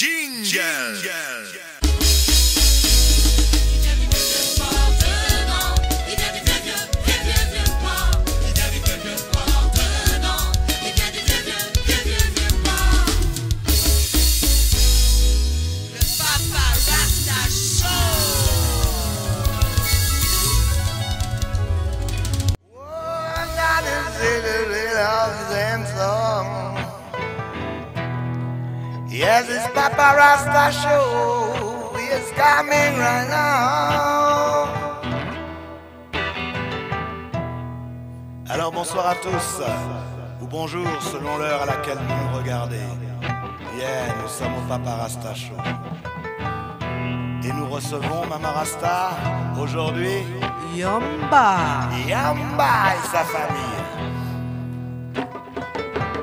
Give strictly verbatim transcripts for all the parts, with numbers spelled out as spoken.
Jingle. Yes, it's Papa Rasta Show. It's coming right now. Alors bonsoir à tous, ou bonjour selon l'heure à laquelle vous nous regardez. Yeah, nous sommes au Papa Rasta Show. Et nous recevons Mama Rasta aujourd'hui. Yamba. Yamba et sa famille.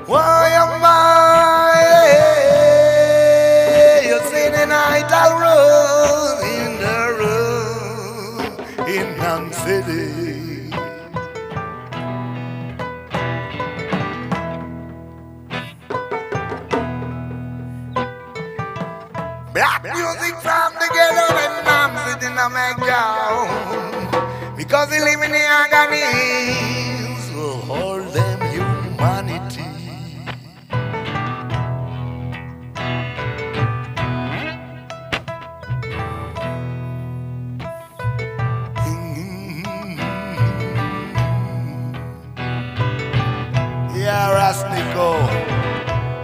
Oh Yamba, I'll roll in the road in Nam City. Black music from the ghetto in Nam City, Namibia, because they live in the agonies will hold them humanity.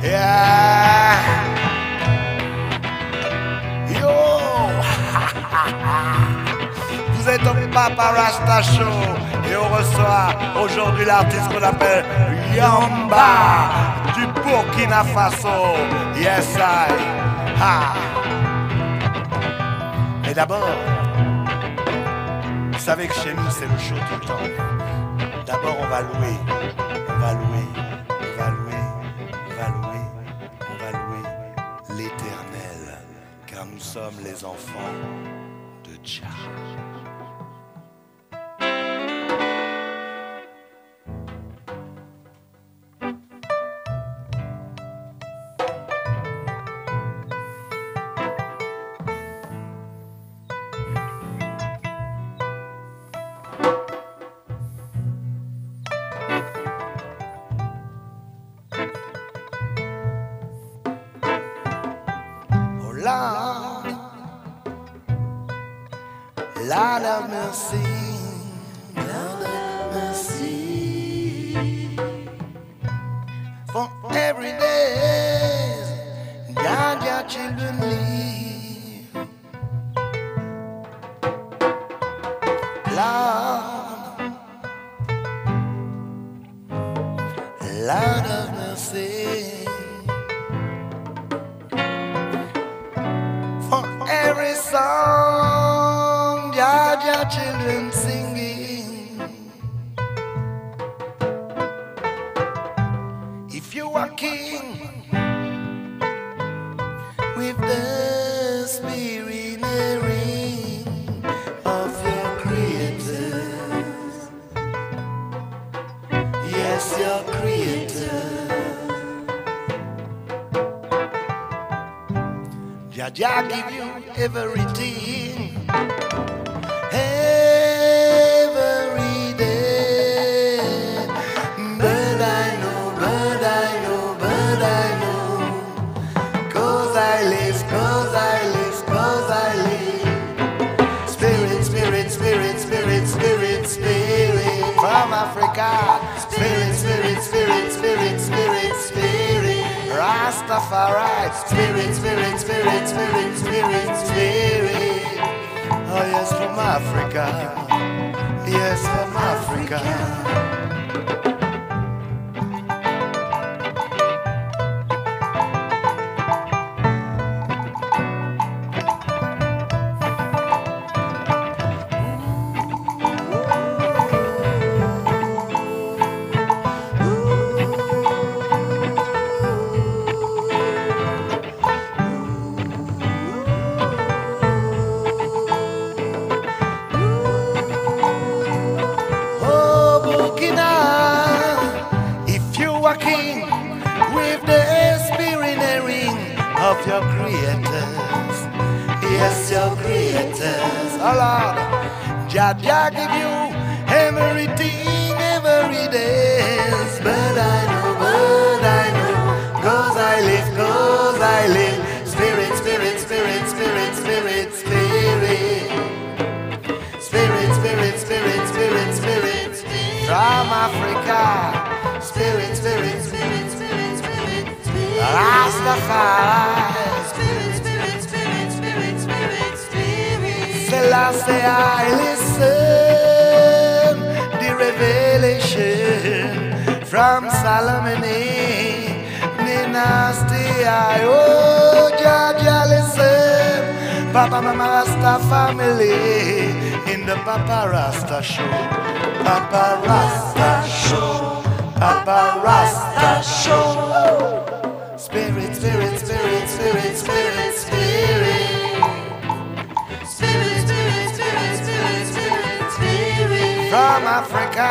Yeah. Yo. Vous êtes au Papa Rasta Show et on reçoit aujourd'hui l'artiste qu'on appelle Yamba du Burkina Faso. Yes I. Ha. Mais d'abord, vous savez que chez nous c'est le show tout le temps. D'abord on va louer, on va louer. Nous sommes les enfants de Tcha. Lord of mercy, Lord of mercy, for every day God your children live. Lord, Lord of mercy, for every song your children singing. If you are king with the spirit ring of your creators, yes, your creators, Jaja give you everything. Spirit, spirit, spirit, spirit, spirit, spirit, Rastafari. Spirit, spirit, spirit, spirit, spirit, spirit. Oh yes, from Africa. Yes, from Africa. Burkina creators. Yes, your creators. Allah, Jah Jah give you everything, every day. But I know, but I know, 'cause I live, 'cause I live. Spirit, spirit, spirit, spirit, spirit, spirit. Spirit, spirit, spirit, spirit, spirit, spirit. From Africa. Spirit, spirit, spirit, spirit, spirit, spirit. Rastafari. Selassie, I listen the revelation from Salomon. Dynasty, I oh, Jah Jah, listen. Papa, Mama Rasta family in the Papa Rasta show. Papa Rasta show. Papa Rasta show. Spirit, spirit, spirit, spirit, spirit, spirit. From Africa,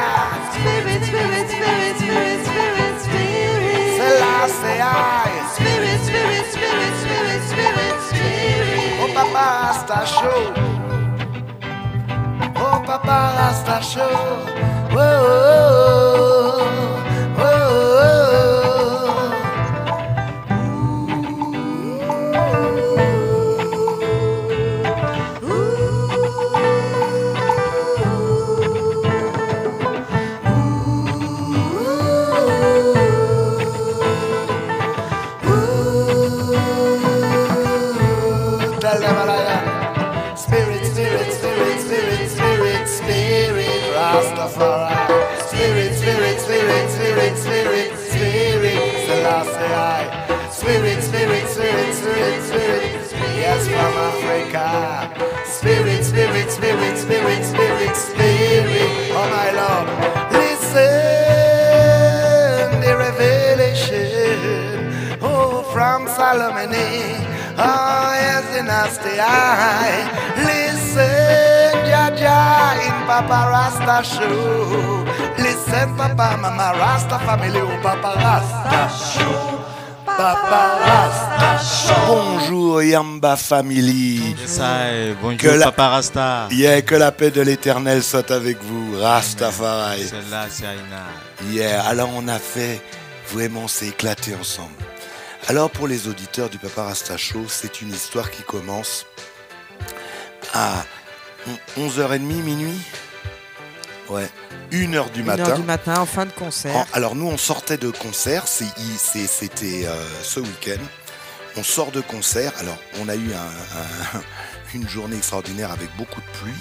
spirit, spirit, spirit, spirit, spirit, spirit. Selassie, I. Spirit, spirit, spirit, spirit, spirit, spirit. Oh, Papa Rasta show. Oh, Papa Rasta show. Oh, oh, oh, oh, oh, oh, oh. Spirit, spirit, spirit, spirit, spirit, spirit. Selassie, I. Spirit, spirit, spirit, spirit, spirit. Yes, from Africa. Spirit, spirit, spirit, spirit, spirit, spirit. Oh my Lord, listen the revelation. Oh, from Solomon. Oh, yes, dynasty, I. Listen. In Papa Rasta show. Listen, Papa, Mama Rasta family, oh Papa Rasta show. Papa Rasta show. Bonjour Yamba family. Ça, bonjour que la... Papa Rasta. Yeah, que la paix de l'éternel soit avec vous, Rastafari. C'est là, c'est Aina. Yeah, alors on a fait, vraiment, c'est éclaté ensemble. Alors pour les auditeurs du Papa Rasta show, c'est une histoire qui commence à... onze heures trente, minuit. Ouais. une heure du matin. une heure du matin, en fin de concert. En, alors nous, on sortait de concert, c'était euh, ce week-end. On sort de concert, alors on a eu un, un, une journée extraordinaire avec beaucoup de pluie.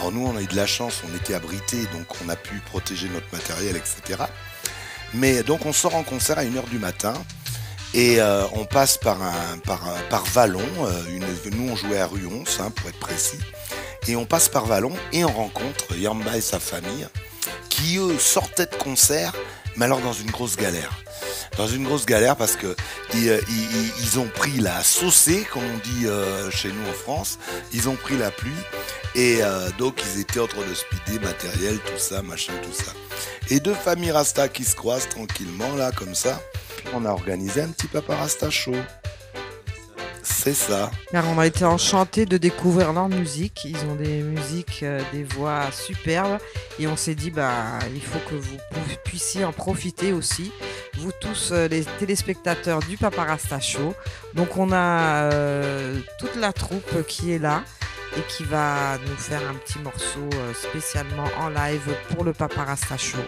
Alors nous, on a eu de la chance, on était abrités, donc on a pu protéger notre matériel, et cetera. Mais donc on sort en concert à une heure du matin. Et euh, on passe par, un, par, un, par Vallon, une, nous on jouait à rue onze, hein, pour être précis. Et on passe par Vallon et on rencontre Yamba et sa famille qui, eux, sortaient de concert, mais alors dans une grosse galère. Dans une grosse galère parce que ils, ils, ils ont pris la saucée, comme on dit euh, chez nous en France, ils ont pris la pluie et euh, donc ils étaient en train de speeder, matériel, tout ça, machin, tout ça. Et deux familles Rasta qui se croisent tranquillement, là, comme ça. On a organisé un petit Papa Rasta show. C'est ça. Car on a été enchantés de découvrir leur musique. Ils ont des musiques, euh, des voix superbes. Et on s'est dit, bah, il faut que vous puissiez en profiter aussi. Vous tous, euh, les téléspectateurs du Papa Rasta Show. Donc on a euh, toute la troupe qui est là et qui va nous faire un petit morceau euh, spécialement en live pour le Papa Rasta Show.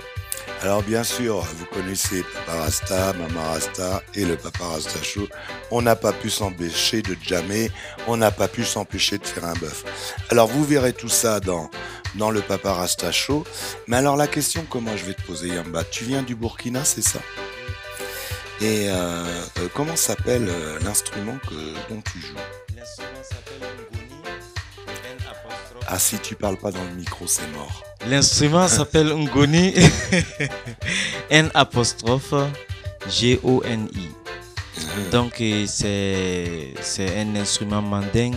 Alors bien sûr, vous connaissez Papa Rasta, Mama Rasta et le Papa Rasta Show. On n'a pas pu s'empêcher de jammer, on n'a pas pu s'empêcher de faire un bœuf. Alors vous verrez tout ça dans, dans le Papa Rasta Show. Mais alors la question que moi je vais te poser, Yamba, tu viens du Burkina, c'est ça? Et euh, euh, comment s'appelle euh, l'instrument dont tu joues? L'instrument s'appelle Ngoni. Ah, si tu parles pas dans le micro, c'est mort. L'instrument s'appelle Ngoni. N apostrophe G O N I. Mmh. Donc c'est un instrument mandingue.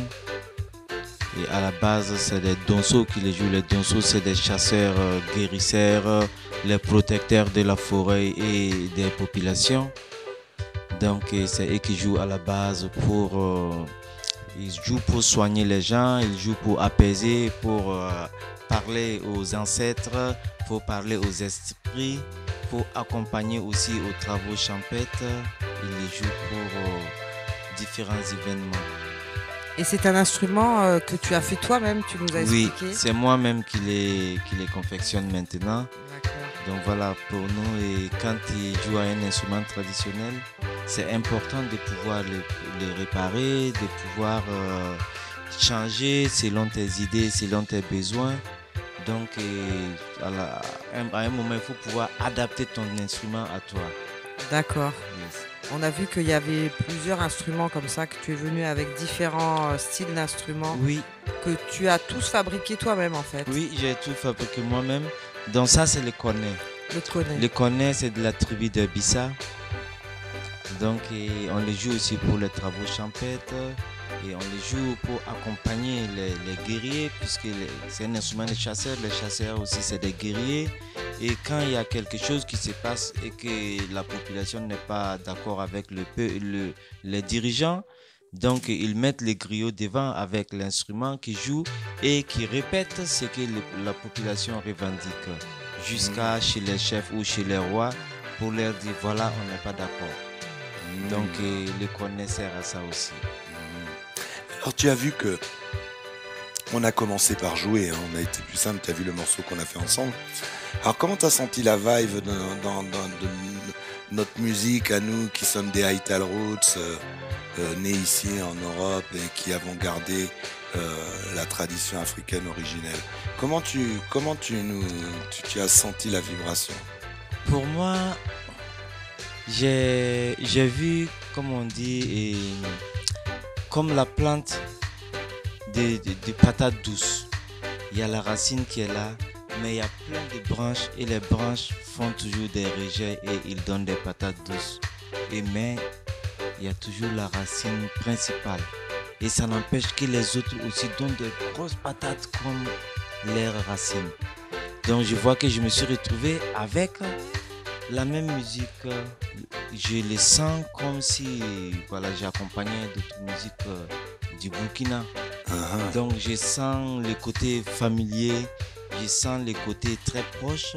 Et à la base, c'est des donsos qui les jouent. Les donsos, c'est des chasseurs, guérisseurs, les protecteurs de la forêt et des populations. Donc c'est eux qui jouent à la base pour... Euh, ils jouent pour soigner les gens, ils jouent pour apaiser, pour euh, parler aux ancêtres, pour parler aux esprits, pour accompagner aussi aux travaux champêtres. Ils les jouent pour euh, différents événements. Et c'est un instrument euh, que tu as fait toi-même, tu nous as expliqué. Oui, c'est moi-même qui les, qui les confectionne maintenant. Donc voilà, pour nous, et quand ils jouent à un instrument traditionnel, c'est important de pouvoir le, le réparer, de pouvoir euh, changer selon tes idées, selon tes besoins. Donc et à, la, à un moment, il faut pouvoir adapter ton instrument à toi. D'accord. Yes. On a vu qu'il y avait plusieurs instruments comme ça, que tu es venu avec différents styles d'instruments. Oui. Que tu as tous fabriqués toi-même en fait. Oui, j'ai tout fabriqué moi-même. Donc ça, c'est le Koné. Le Koné. Le Koné, c'est de la tribu de Bissa. Donc et on les joue aussi pour les travaux champêtres. Et on les joue pour accompagner les, les guerriers, puisque c'est un instrument de chasseurs. Les chasseurs aussi, c'est des guerriers. Et quand il y a quelque chose qui se passe et que la population n'est pas d'accord avec le, le, les dirigeants, donc ils mettent les griots devant avec l'instrument qui joue et qui répète ce que le, la population revendique jusqu'à mmh. chez les chefs ou chez les rois pour leur dire voilà, on n'est pas d'accord. Mmh. Donc les connaisseurs à ça aussi. Alors tu as vu que on a commencé par jouer, hein, on a été plus simple, tu as vu le morceau qu'on a fait ensemble. Alors comment tu as senti la vibe dans, dans, dans de notre musique à nous qui sommes des High-Tal Roots, euh, euh, nés ici en Europe et qui avons gardé euh, la tradition africaine originelle? Comment tu, comment tu, nous, tu, tu as senti la vibration? Pour moi, j'ai vu, comme on dit, et comme la plante de, de, de patates douces, il y a la racine qui est là, mais il y a plein de branches et les branches font toujours des rejets et ils donnent des patates douces. Et mais il y a toujours la racine principale et ça n'empêche que les autres aussi donnent des grosses patates comme leurs racines. Donc je vois que je me suis retrouvé avec la même musique. Je le sens comme si voilà, j'accompagnais d'autres musiques euh, du Burkina. Uh-huh. Donc je sens le côté familier, je sens le côté très proche.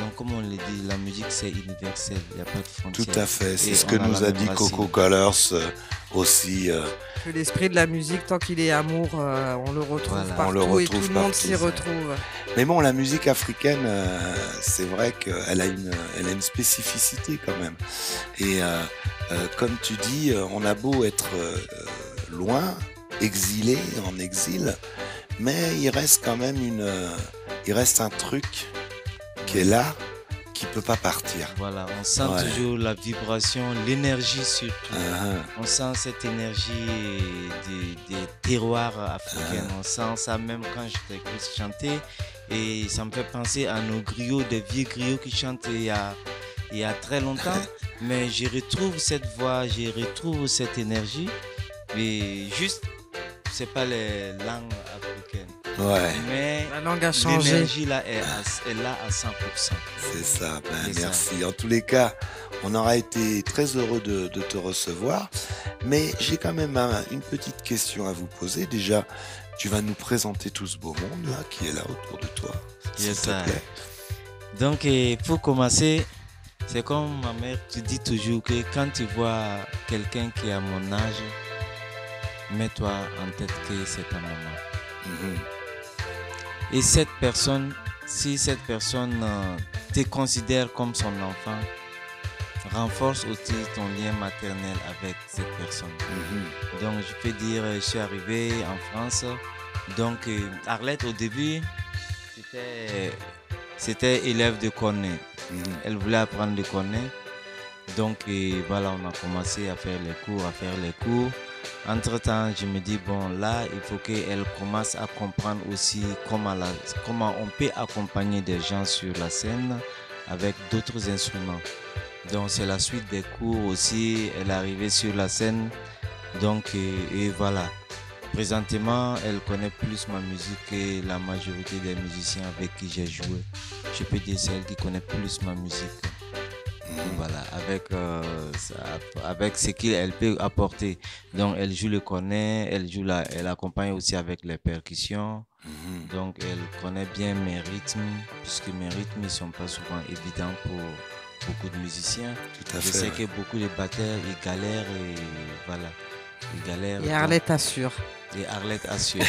Donc comme on le dit, la musique c'est universel, il n'y a pas de frontières. Tout à fait, c'est ce que nous a dit Coco Colors euh, aussi. Euh... Que l'esprit de la musique, tant qu'il est amour, euh, on le retrouve voilà, partout on le retrouve et tout partout, le monde s'y retrouve. Mais bon, la musique africaine, euh, c'est vrai qu'elle a une, elle a une spécificité quand même. Et euh, euh, comme tu dis, on a beau être euh, loin, exilé, en exil, mais il reste quand même une, euh, il reste un truc qui est là, qui ne peut pas partir. Voilà, on sent ouais. toujours la vibration, l'énergie surtout. Uh-huh. On sent cette énergie des, des terroirs africains. Uh-huh. On sent ça même quand je t'écoute chanter. Et ça me fait penser à nos griots, des vieux griots qui chantent il y a, il y a très longtemps. Mais je retrouve cette voix, je retrouve cette énergie. Mais juste, ce n'est pas les langues africaines. Ouais. Mais la langue a changé. L'énergie là est, à, est là à cent pour cent. C'est ça, ben merci. Ça. En tous les cas, on aura été très heureux de, de te recevoir. Mais j'ai quand même un, une petite question à vous poser. Déjà, tu vas nous présenter tout ce beau monde là qui est là autour de toi. S'il yes, te plaît. Donc, pour commencer, c'est comme ma mère te dit toujours que quand tu vois quelqu'un qui a mon âge, mets-toi en tête que c'est ta maman. Mm-hmm. Et cette personne, si cette personne euh, te considère comme son enfant, renforce aussi ton lien maternel avec cette personne. Mm-hmm. Donc je peux dire, je suis arrivé en France. Donc euh, Arlette au début, c'était élève de Koné. Mm-hmm. Elle voulait apprendre le Koné. Donc euh, voilà, on a commencé à faire les cours, à faire les cours. Entre-temps, je me dis, bon, là, il faut qu'elle commence à comprendre aussi comment, la, comment on peut accompagner des gens sur la scène avec d'autres instruments. Donc, c'est la suite des cours aussi. Elle est arrivée sur la scène. Donc, et, et voilà. Présentement, elle connaît plus ma musique que la majorité des musiciens avec qui j'ai joué. Je peux dire, c'est elle qui connaît plus ma musique. Mmh. Voilà, avec, euh, avec ce qu'elle peut apporter. Donc, elle joue le Koné, elle joue la, elle accompagne aussi avec les percussions. Mm-hmm. Donc, elle connaît bien mes rythmes, puisque mes rythmes ne sont pas souvent évidents pour beaucoup de musiciens. Tout à fait. Je sais que beaucoup de batteurs, ils galèrent et voilà. Ils galèrent. Et Arlette assure. Et Arlette assure.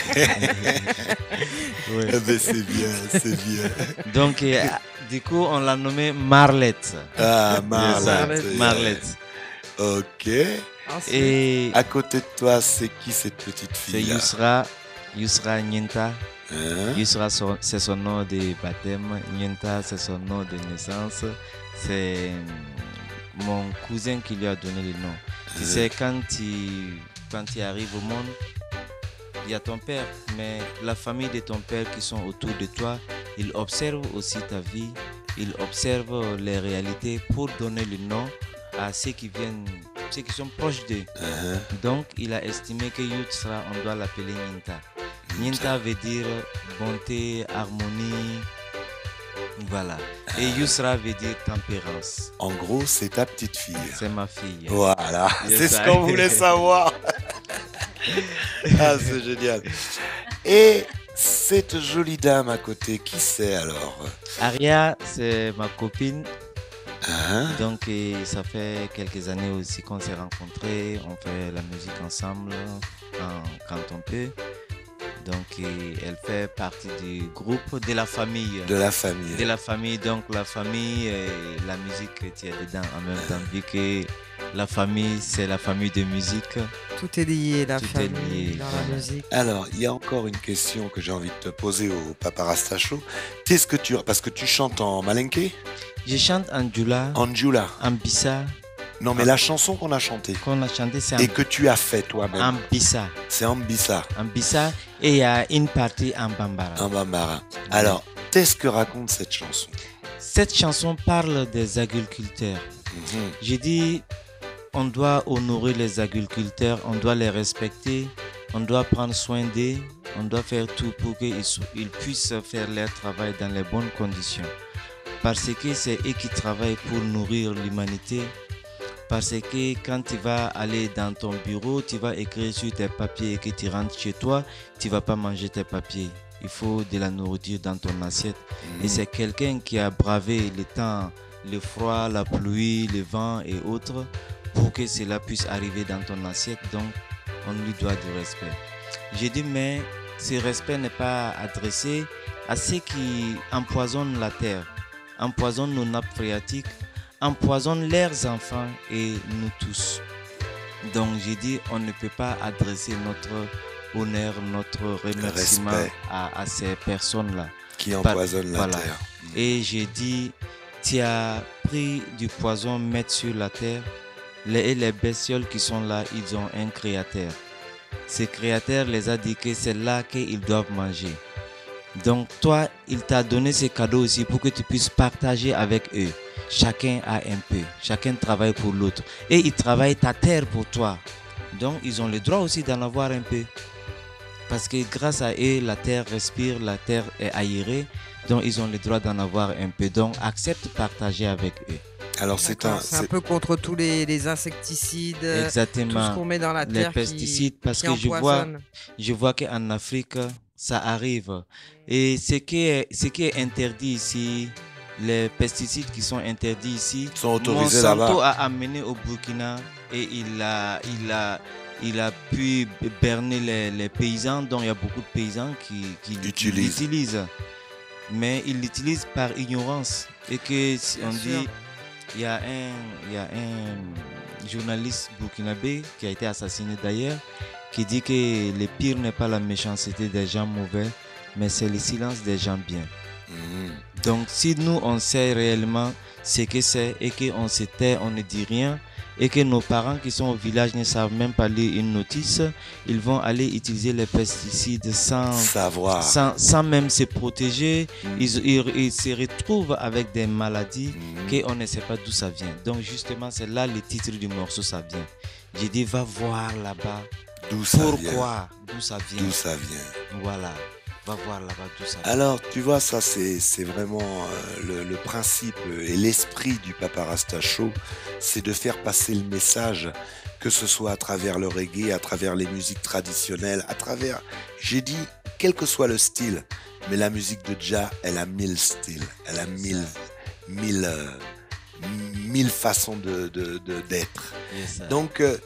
Ouais. Ben c'est bien, c'est bien. Donc, euh, du coup, on l'a nommée Marlette. Ah, Marlette. Marlette. Ok. Ensuite. Et à côté de toi, c'est qui cette petite fille? C'est Yusra, Yusra Ninta. Hein? Yusra, c'est son nom de baptême. Ninta, c'est son nom de naissance. C'est mon cousin qui lui a donné le nom. Tu sais, quand il, quand il arrive au monde, il y a ton père, mais la famille de ton père qui sont autour de toi, ils observent aussi ta vie, ils observent les réalités pour donner le nom à ceux qui viennent, ceux qui sont proches d'eux. Uh-huh. Donc, il a estimé que Yusra, on doit l'appeler Ninta. Ninta veut dire bonté, harmonie. Voilà. Et Yusra veut dire tempérance. En gros, c'est ta petite fille. C'est ma fille. Voilà. C'est ce qu'on voulait savoir. Ah, c'est génial. Et cette jolie dame à côté, qui c'est alors? Aria, c'est ma copine. Hein? Donc, ça fait quelques années aussi qu'on s'est rencontrés. On fait la musique ensemble quand, quand on peut. Donc, elle fait partie du groupe de la famille. De la famille. De la famille, donc la famille, la musique que tu as dedans en même temps, vu que la famille, c'est la famille de musique. Tout est lié, la Tout famille, est lié. Dans la musique. Alors, il y a encore une question que j'ai envie de te poser au Papa Rasta Show. Qu'est-ce que tu... Parce que tu chantes en malinké? Je chante en djoula. En djoula. En Bissa. Non, mais la chanson qu'on a chantée. Qu'on a chantée, c'est. Et que tu as fait toi-même. En Bissa. C'est en Bissa. En Bissa, et il y a une partie en Bambara. En Bambara. Alors, qu'est-ce que raconte cette chanson? Cette chanson parle des agriculteurs. Mm-hmm. J'ai dit, on doit honorer les agriculteurs, on doit les respecter, on doit prendre soin d'eux, on doit faire tout pour qu'ils puissent faire leur travail dans les bonnes conditions. Parce que c'est eux qui travaillent pour nourrir l'humanité. Parce que quand tu vas aller dans ton bureau, tu vas écrire sur tes papiers et que tu rentres chez toi, tu ne vas pas manger tes papiers. Il faut de la nourriture dans ton assiette. Mmh. Et c'est quelqu'un qui a bravé le temps, le froid, la pluie, le vent et autres pour que cela puisse arriver dans ton assiette. Donc, on lui doit du respect. J'ai dit, mais ce respect n'est pas adressé à ceux qui empoisonnent la terre, empoisonnent nos nappes phréatiques, empoisonnent leurs enfants et nous tous. Donc j'ai dit, on ne peut pas adresser notre honneur, notre remerciement à, à ces personnes-là. Qui empoisonnent Par, la voilà. terre. Et j'ai dit, tu as pris du poison, mettre sur la terre. Les, les bestioles qui sont là, ils ont un créateur. Ce créateur les a dit que c'est là qu'ils doivent manger. Donc toi, il t'a donné ce cadeau aussi pour que tu puisses partager avec eux. Chacun a un peu, chacun travaille pour l'autre. Et ils travaillent ta terre pour toi. Donc ils ont le droit aussi d'en avoir un peu. Parce que grâce à eux, la terre respire, la terre est aérée. Donc ils ont le droit d'en avoir un peu. Donc accepte de partager avec eux. Alors c'est un, un peu contre tous les, les insecticides, exactement, tout ce qu'on met dans la terre, les pesticides, qui, parce qui que je vois, je vois qu'en Afrique, ça arrive. Et ce qui est, ce qui est interdit ici, les pesticides qui sont interdits ici, sont autorisés là-bas. Monsanto a amené au Burkina et il a, il a, il a pu berner les, les paysans, dont il y a beaucoup de paysans qui, qui l'utilisent. Mais ils l'utilisent par ignorance. Et que, si on dit, il y a un, il y a un journaliste burkinabé qui a été assassiné d'ailleurs, qui dit que le pire n'est pas la méchanceté des gens mauvais, mais c'est le silence des gens bien. Mmh. Donc si nous on sait réellement ce que c'est et qu'on se tait, on ne dit rien et que nos parents qui sont au village ne savent même pas lire une notice, ils vont aller utiliser les pesticides sans savoir, sans, sans même se protéger. Mmh. ils, ils, ils se retrouvent avec des maladies mmh. qu'on ne sait pas d'où ça vient. Donc justement c'est là le titre du morceau, ça vient. J'ai dit va voir là-bas d'où ça vient. Pourquoi d'où ça vient. D'où ça vient. Voilà. va voir là-bas tout ça. Alors, tu vois, ça, c'est vraiment euh, le, le principe et l'esprit du Papa Rasta Show, c'est de faire passer le message, que ce soit à travers le reggae, à travers les musiques traditionnelles, à travers, j'ai dit, quel que soit le style, mais la musique de Jah, elle a mille styles, elle a mille, mille, euh, mille façons de, de, de, d'être. Donc, euh,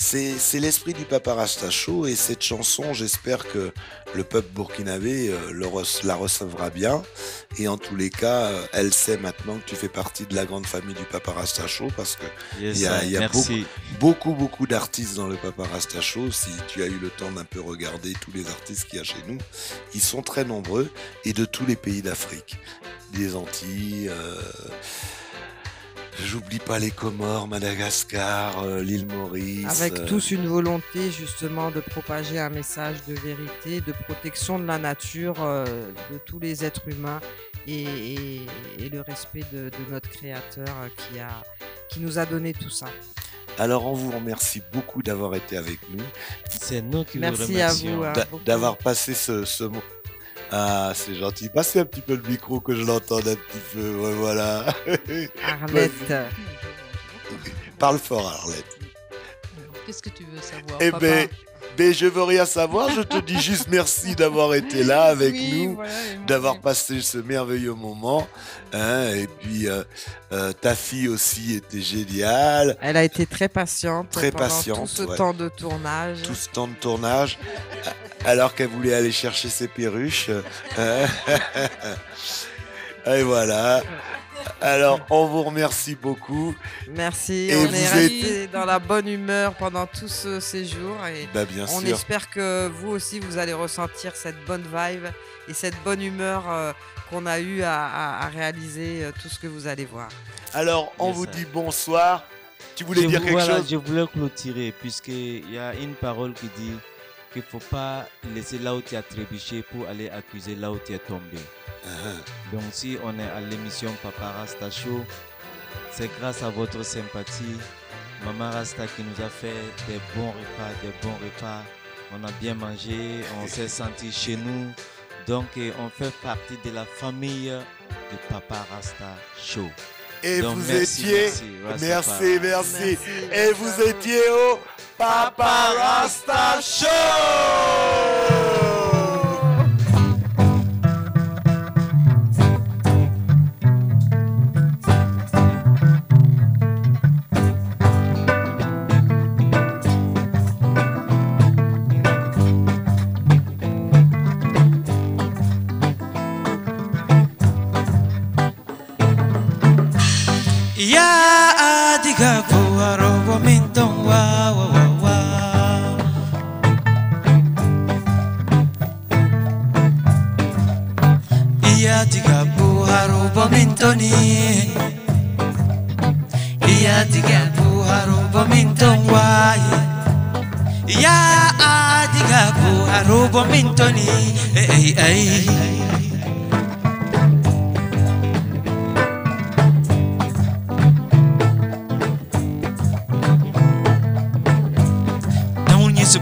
c'est l'esprit du Papa Rasta Show et cette chanson, j'espère que le peuple burkinabé euh, le re- la recevra bien. Et en tous les cas, euh, elle sait maintenant que tu fais partie de la grande famille du Papa Rasta Show parce qu'il yes, y a, y a beaucoup, beaucoup, beaucoup d'artistes dans le Papa Rasta Show. Si tu as eu le temps d'un peu regarder tous les artistes qu'il y a chez nous, ils sont très nombreux et de tous les pays d'Afrique, des Antilles... Euh J'oublie pas les Comores, Madagascar, euh, l'île Maurice. Avec euh... tous une volonté justement de propager un message de vérité, de protection de la nature, euh, de tous les êtres humains et, et, et le respect de, de notre Créateur euh, qui, a, qui nous a donné tout ça. Alors on vous remercie beaucoup d'avoir été avec nous. C'est nous qui vous remercions. Merci à vous. Hein, d'avoir passé ce, ce mot. Ah, c'est gentil. Passez un petit peu le micro que je l'entende un petit peu. Ouais, voilà. Arlette. Parle fort, Arlette. Qu'est-ce que tu veux savoir, eh papa? Ben, ben, je veux rien savoir. Je te dis juste merci d'avoir été là avec oui, nous, voilà, d'avoir passé ce merveilleux moment. Hein, et puis, euh, euh, ta fille aussi était géniale. Elle a été très patiente. Très patiente. Tout ce ouais. temps de tournage. Tout ce temps de tournage. Alors qu'elle voulait aller chercher ses perruches. Et voilà. Alors, on vous remercie beaucoup. Merci. Et on est resté êtes... dans la bonne humeur pendant tout ce séjour. Et bah, bien on sûr. Espère que vous aussi, vous allez ressentir cette bonne vibe et cette bonne humeur euh, qu'on a eu à, à, à réaliser euh, tout ce que vous allez voir. Alors, on yes, vous ça. dit bonsoir. Tu voulais je dire vous, quelque voilà, chose? Je voulais clôturer, puisqu'il y a une parole qui dit qu'il ne faut pas laisser là où tu as trébuché pour aller accuser là où tu es tombé. Uh-huh. Donc si on est à l'émission Papa Rasta Show, c'est grâce à votre sympathie, Maman Rasta qui nous a fait des bons repas, des bons repas. On a bien mangé, on s'est senti chez nous. Donc on fait partie de la famille du Papa Rasta Show. Et donc, vous merci, étiez, merci, merci, merci. merci, et vous étiez au Papa Rasta Show. Ya Digabou arobo minton wa wa wa wa Ya Digabou arobo mintoni Ya Digabou arobo minton wa Ya Digabou arobo mintoni ay ay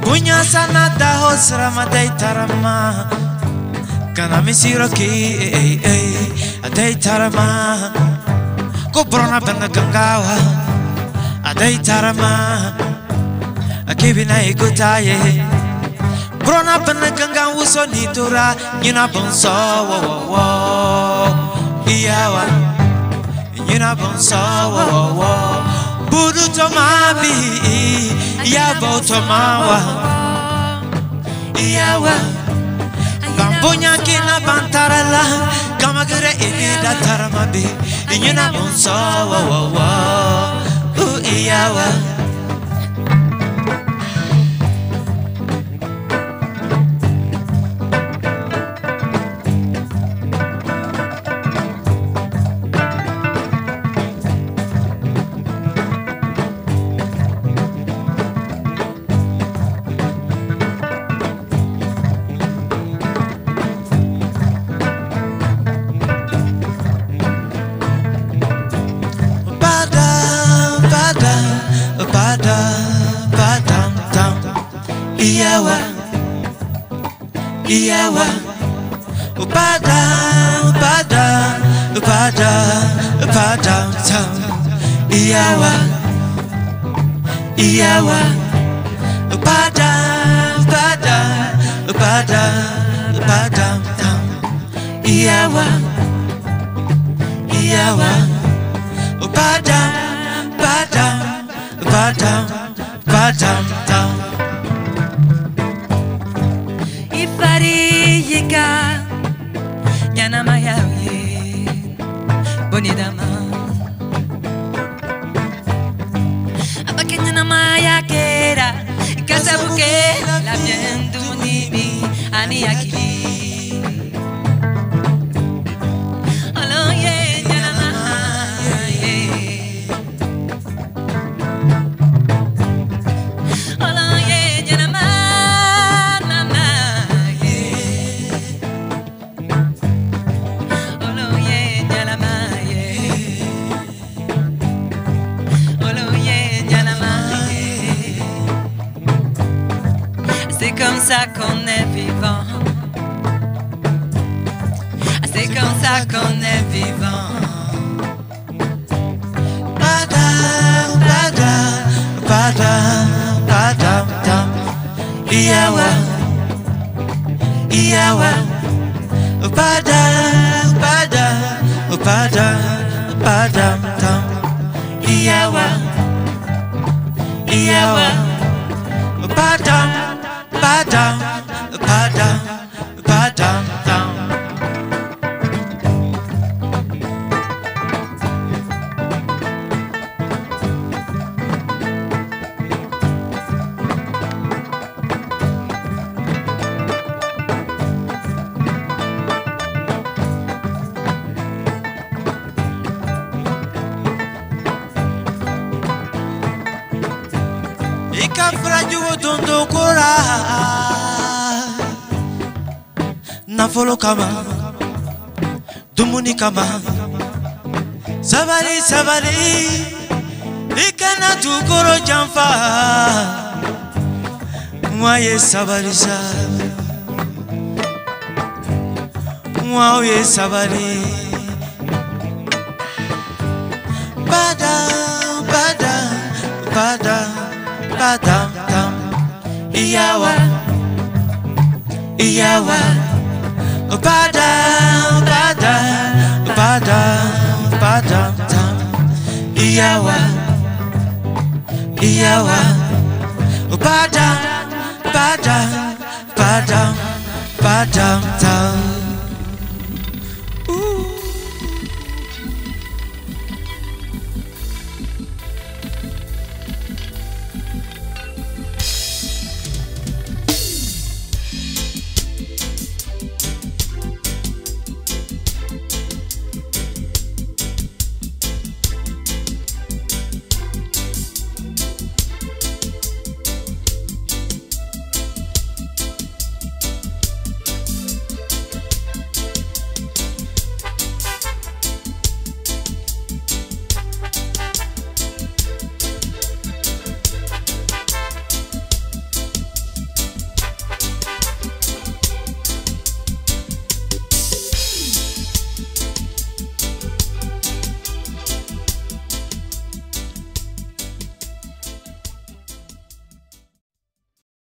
Bunya sana da hosra madai tarama Kana misiroki eh eh adai tarama Kubrona bana gangawa adai tarama Akibina igutaye Brona bana gangawa usoni tura Nyina bonso wo wo wo Iyawa Nyina bonso wo wo wo Budu tomami Yabo tomawa Iyawa Kambonya kina bantarala Kamagure imida taramabi Inyina bonso wa wa wa U iyawa Iyawa, Iyawa, Upada, upada, upada, upada, Iyawa, Iyawa. Upada, upada, upada, upada, Iyawa, Iyawa. Upada, upada, upada, upada. Yika nyana mayawe bonidama abake nyana mayakera kasabuke la biendu nibi ani yakili alo ye nyana maye alo ye nyana ma C'est comme ça qu'on est vivant. C'est comme ça qu'on est vivant. Pada, pada, pada, pada, pada. Iyawa, iyawa. Pada, pada, pada, pada, pada. Iyawa, iyawa. Pada. Padam, padam, padam, padam. Nafolo kama, dumuni kama, sabari sabari, ikana tukoro jamfa, mwaye sabari sabari, mwaye sabari. Pada, pada, pada, pada, tam, iyawa, iyawa. Pada, pada, pada, pada, iyawa, iyawa. Pada, pada, pada, pada, pada.